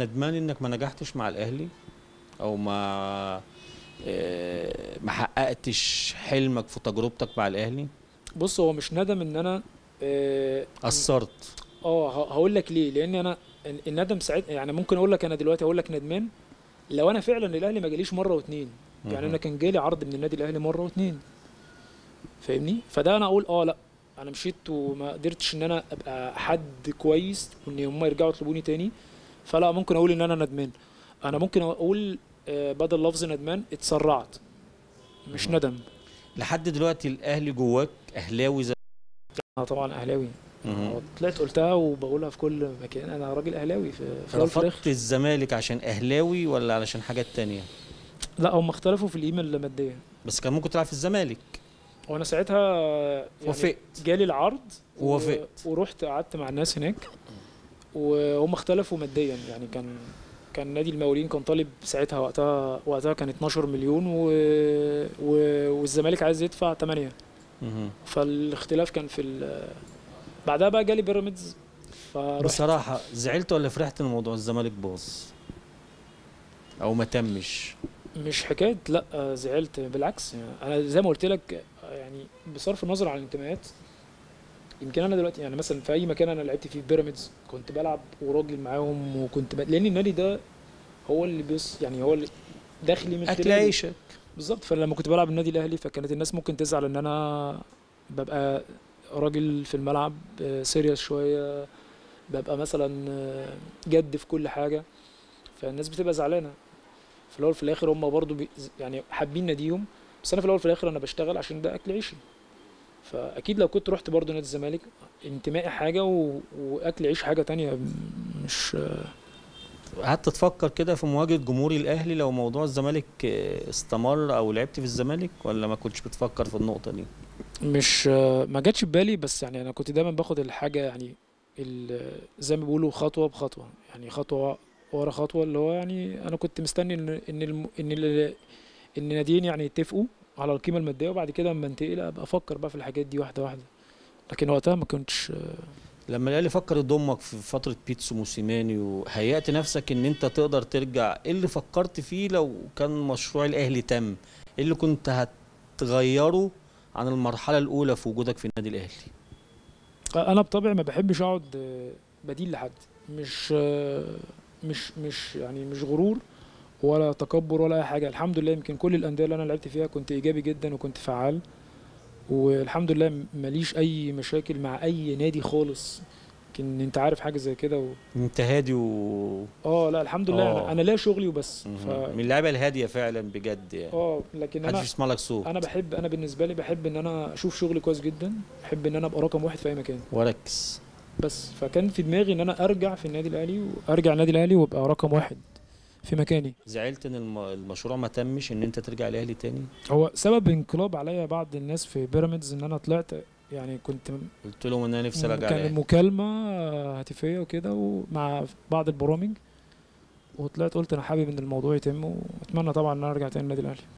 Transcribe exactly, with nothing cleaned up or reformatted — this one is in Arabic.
ندمان انك ما نجحتش مع الاهلي او ما ما حققتش حلمك في تجربتك مع الاهلي؟ بص، هو مش ندم ان انا قصرت. اه هقول لك ليه، لان انا الندم ساعتها يعني ممكن اقول لك، انا دلوقتي هقول لك ندمان لو انا فعلا الاهلي ما جاليش مره واثنين، يعني انا كان جالي عرض من النادي الاهلي مره واثنين، فاهمني؟ فده انا اقول اه لا انا مشيت وما قدرتش ان انا ابقى حد كويس وان هم يرجعوا يطلبوني تاني، فلا ممكن اقول ان انا ندمان. انا ممكن اقول بدل لفظ ندمان اتسرعت، مش ندم. لحد دلوقتي الاهلي جواك اهلاوي زي؟ انا طبعا اهلاوي، طلعت قلتها وبقولها في كل مكان، انا راجل اهلاوي. في رفضت الزمالك عشان اهلاوي ولا علشان حاجات تانية؟ لا هم اختلفوا في القيمه الماديه، بس كان ممكن تلعب في الزمالك. وانا ساعتها يعني وافقت، جالي العرض ووافقت ورحت قعدت مع الناس هناك وهم اختلفوا ماديا، يعني كان كان نادي المقاولين كان طالب ساعتها وقتها وقتها كان اتناشر مليون و... و... والزمالك عايز يدفع تمانية. فالاختلاف كان في ال... بعدها بقى جالي بيراميدز. بصراحه زعلت ولا فرحت ان موضوع الزمالك باظ او ما تمش؟ مش حكايه لا زعلت، بالعكس يعني انا زي ما قلت لك، يعني بصرف النظر عن الانتماءات، يمكن انا دلوقتي يعني مثلا في اي مكان انا لعبت فيه، في بيراميدز كنت بلعب وراجل معاهم وكنت ب... لان النادي ده هو اللي بيص يعني هو اللي داخلي من خلاله عيشك بالظبط. فلما كنت بلعب النادي الاهلي فكانت الناس ممكن تزعل ان انا ببقى راجل في الملعب سيريس شويه، ببقى مثلا جد في كل حاجه، فالناس بتبقى زعلانه. في الاول في الاخر هم برضو بي... يعني حابين ناديهم، بس انا في الاول في الاخر انا بشتغل عشان ده اكل عيشي. فاكيد لو كنت رحت برضو نادي الزمالك، انتمائي حاجه و... واكل عيش حاجه تانية. مش قعدت تفكر كده في مواجهه جمهوري الاهلي لو موضوع الزمالك استمر او لعبت في الزمالك، ولا ما كنتش بتفكر في النقطه دي؟ مش ما جاتش في بالي، بس يعني انا كنت دايما باخد الحاجه يعني زي ما بيقولوا خطوه بخطوه، يعني خطوه ورا خطوه، اللي هو يعني انا كنت مستني ان ان الم... ان ال... ان ناديين يعني يتفقوا على القيمه الماديه، وبعد كده اما انتقل ابقى افكر بقى في الحاجات دي واحده واحده. لكن وقتها ما كنتش. لما الاهلي فكر يضمك في فتره بيتسو موسيماني وهيأت نفسك ان انت تقدر ترجع، ايه اللي فكرت فيه لو كان مشروع الاهلي تم؟ ايه اللي كنت هتغيره عن المرحله الاولى في وجودك في النادي الاهلي؟ انا بطبعي ما بحبش اقعد بديل لحد، مش مش مش يعني مش غرور ولا تكبر ولا اي حاجه. الحمد لله يمكن كل الانديه اللي انا لعبت فيها كنت ايجابي جدا وكنت فعال، والحمد لله ماليش اي مشاكل مع اي نادي خالص. يمكن انت عارف حاجه زي كده و... انت هادي و اه لا الحمد لله. أوه. انا ليا شغلي وبس. ف... من اللعيبه الهاديه فعلا بجد يعني. اه لكن انا محدش يسمع لك صوت. انا بحب، انا بالنسبه لي بحب ان انا اشوف شغلي كويس جدا، بحب ان انا ابقى رقم واحد في اي مكان واركز بس. فكان في دماغي ان انا ارجع في النادي الاهلي، وارجع النادي الاهلي وابقى رقم واحد في مكاني. زعلت ان المشروع ما تمش ان انت ترجع الاهلي تاني؟ هو سبب انقلاب عليا بعض الناس في بيراميدز ان انا طلعت، يعني كنت قلت لهم ان انا نفسي ارجع الاهلي، كان مكالمه هاتفيه وكده ومع بعض البرامج، وطلعت قلت انا حابب ان الموضوع يتم واتمنى طبعا ان انا ارجع تاني النادي الاهلي.